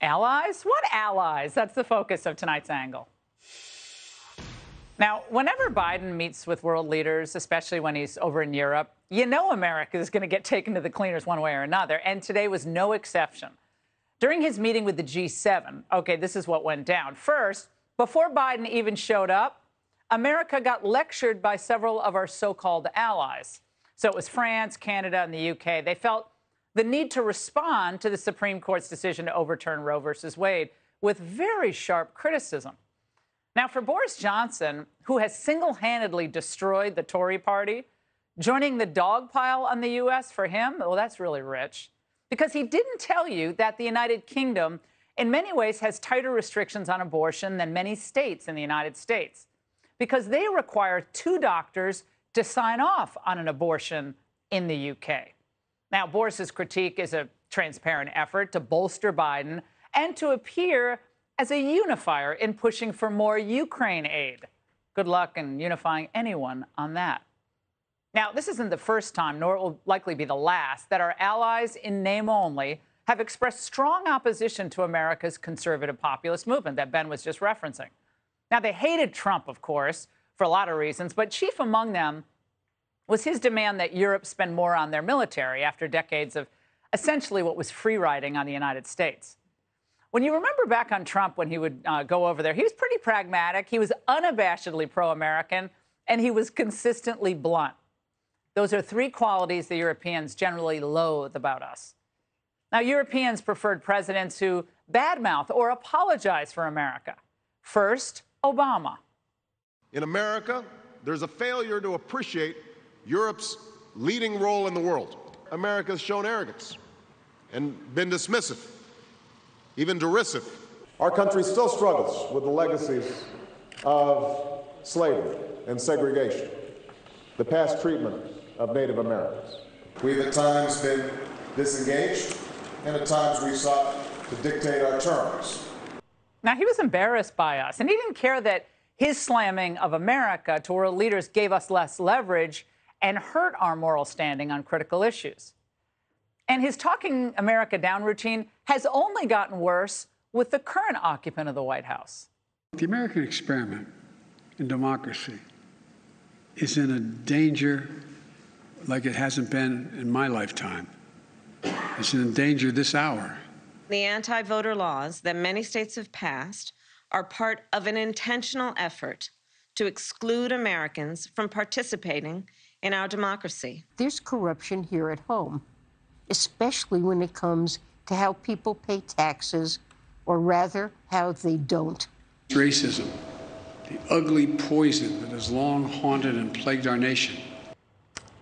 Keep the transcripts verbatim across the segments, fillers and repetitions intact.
Allies? What allies? That's the focus of tonight's angle. Now, whenever Biden meets with world leaders, especially when he's over in Europe, you know America is going to get taken to the cleaners one way or another, and today was no exception. During his meeting with the G seven, okay, this is what went down. First, before Biden even showed up, America got lectured by several of our so-called allies. So it was France, Canada, and the U K. They felt the need to respond to the Supreme Court's decision to overturn Roe versus Wade with very sharp criticism. Now, for Boris Johnson, who has single-handedly destroyed the Tory party, joining the dog pile on the U S for him, well, that's really rich, because he didn't tell you that the United Kingdom in many ways has tighter restrictions on abortion than many states in the United States, because they require two doctors to sign off on an abortion in the U K. Now, Boris's critique is a transparent effort to bolster Biden and to appear as a unifier in pushing for more Ukraine aid. Good luck in unifying anyone on that. Now, this isn't the first time, nor will likely be the last, that our allies in name only have expressed strong opposition to America's conservative populist movement that Ben was just referencing. Now, they hated Trump, of course, for a lot of reasons, but chief among them was his demand that Europe spend more on their military after decades of essentially what was free riding on the United States. When you remember back on Trump when he would uh, go over there, he was pretty pragmatic, he was unabashedly pro-American, and he was consistently blunt. Those are three qualities the Europeans generally loathe about us. Now, Europeans preferred presidents who badmouth or apologize for America. First, Obama. In America, there's a failure to appreciate Europe's leading role in the world. America's shown arrogance and been dismissive, even derisive. Our country still struggles with the legacies of slavery and segregation, the past treatment of Native Americans. We've at times been disengaged, and at times we sought to dictate our terms. Now, he was embarrassed by us, and he didn't care that his slamming of America to world leaders gave us less leverage and hurt our moral standing on critical issues. And his talking America down routine has only gotten worse with the current occupant of the White House. The American experiment in democracy is in a danger like it hasn't been in my lifetime. It's in danger this hour. The anti-voter laws that many states have passed are part of an intentional effort to exclude Americans from participating in our democracy. There's corruption here at home, especially when it comes to how people pay taxes, or rather, how they don't. Racism, the ugly poison that has long haunted and plagued our nation.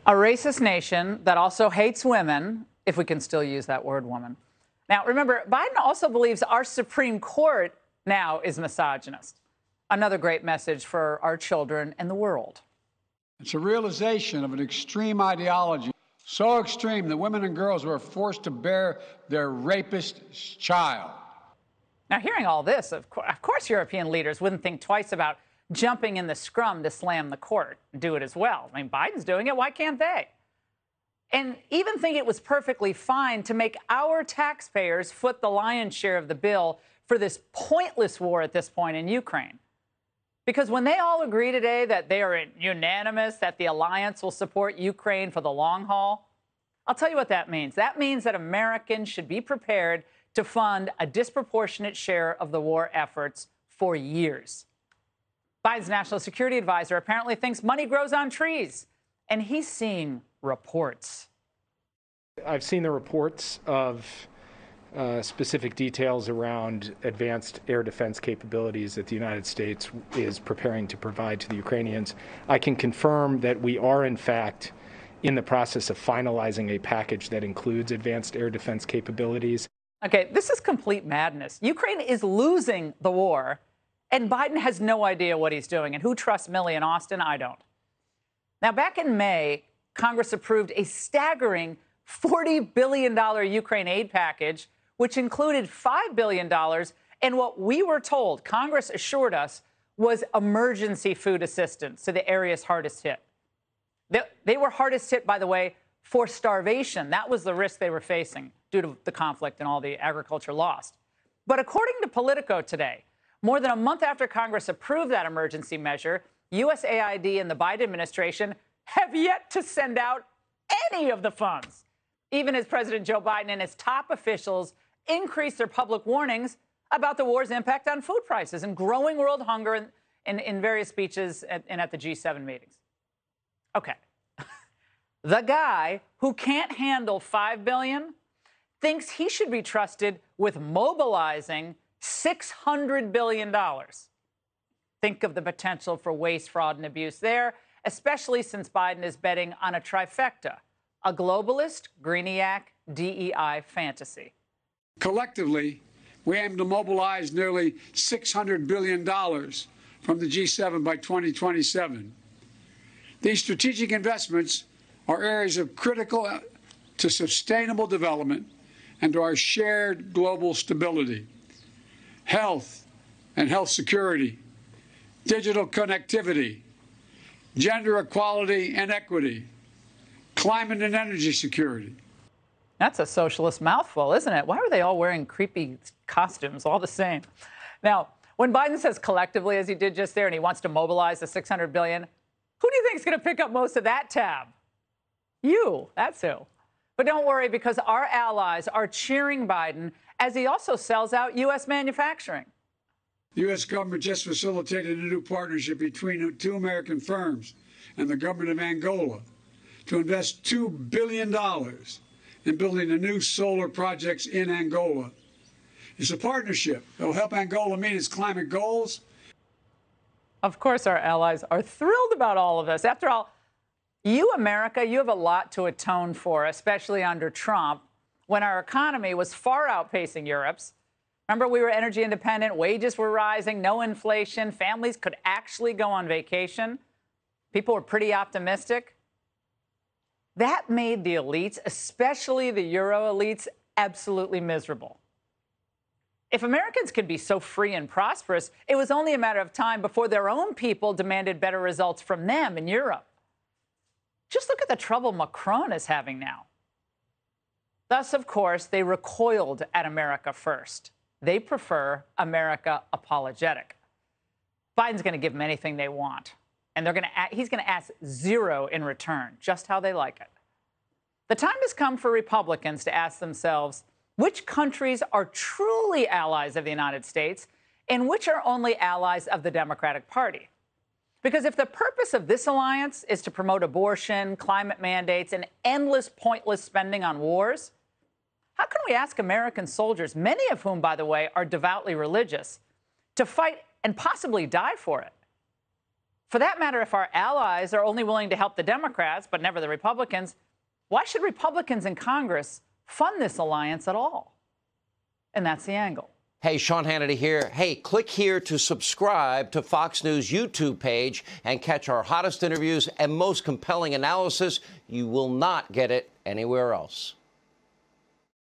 A racist nation that also hates women, if we can still use that word, woman. Now, remember, Biden also believes our Supreme Court now is misogynist. Another great message for our children and the world. It's a realization of an extreme ideology, so extreme that women and girls were forced to bear their rapist's child. Now, hearing all this, of, co of course European leaders wouldn't think twice about jumping in the scrum to slam the court and do it as well. I mean, Biden's doing it. Why can't they? And even think it was perfectly fine to make our taxpayers foot the lion's share of the bill for this pointless war at this point in Ukraine. Because when they all agree today that they are unanimous, that the alliance will support Ukraine for the long haul, I'll tell you what that means. That means that Americans should be prepared to fund a disproportionate share of the war efforts for years. Biden's national security advisor apparently thinks money grows on trees, and he's seen reports. I've seen the reports of Uh, specific details around advanced air defense capabilities that the United States is preparing to provide to the Ukrainians. I can confirm that we are, in fact, in the process of finalizing a package that includes advanced air defense capabilities. Okay, this is complete madness. Ukraine is losing the war, and Biden has no idea what he's doing. And who trusts Millie and Austin? I don't. Now, back in May, Congress approved a staggering forty billion dollar Ukraine aid package, which included five billion dollars in what we were told, Congress assured us, was emergency food assistance to the areas hardest hit. They, they were hardest hit, by the way, for starvation. That was the risk they were facing due to the conflict and all the agriculture lost. But according to Politico today, more than a month after Congress approved that emergency measure, U S A I D and the Biden administration have yet to send out any of the funds, even as President Joe Biden and his top officials increase their public warnings about the war's impact on food prices and growing world hunger in, in, in various speeches at, and at the G seven meetings. Okay. The guy who can't handle five billion dollars thinks he should be trusted with mobilizing six hundred billion dollars. Think of the potential for waste, fraud, and abuse there, especially since Biden is betting on a trifecta, a globalist, greeniac, D E I fantasy. Collectively, we aim to mobilize nearly six hundred billion dollars from the G seven by twenty twenty-seven. These strategic investments are areas of critical to sustainable development and to our shared global stability. Health and health security, digital connectivity, gender equality and equity, climate and energy security. That's a socialist mouthful, isn't it? Why are they all wearing creepy costumes all the same? Now, when Biden says collectively, as he did just there, and he wants to mobilize the six hundred billion dollars, who do you think is going to pick up most of that tab? You, that's who. But don't worry, because our allies are cheering Biden as he also sells out U S manufacturing. The U S government just facilitated a new partnership between two American firms and the government of Angola to invest two billion dollars in building the new solar projects in Angola. It's a partnership that will help Angola meet its climate goals. Of course, our allies are thrilled about all of this. After all, you, America, you have a lot to atone for, especially under Trump, when our economy was far outpacing Europe's. Remember, we were energy independent, wages were rising, no inflation, families could actually go on vacation. People were pretty optimistic. That made the elites, especially the Euro elites, absolutely miserable. If Americans could be so free and prosperous, it was only a matter of time before their own people demanded better results from them in Europe. Just look at the trouble Macron is having now. Thus, of course, they recoiled at America first. They prefer America apologetic. Biden's going to give them anything they want, and they're going to, he's going to ask zero in return, just how they like it. The time has come for Republicans to ask themselves which countries are truly allies of the United States and which are only allies of the Democratic Party. Because if the purpose of this alliance is to promote abortion, climate mandates, and endless pointless spending on wars, how can we ask American soldiers, many of whom, by the way, are devoutly religious, to fight and possibly die for it? For that matter, if our allies are only willing to help the Democrats, but never the Republicans, why should Republicans in Congress fund this alliance at all? And that's the angle. Hey, Sean Hannity here. Hey, click here to subscribe to Fox News YouTube page and catch our hottest interviews and most compelling analysis. You will not get it anywhere else.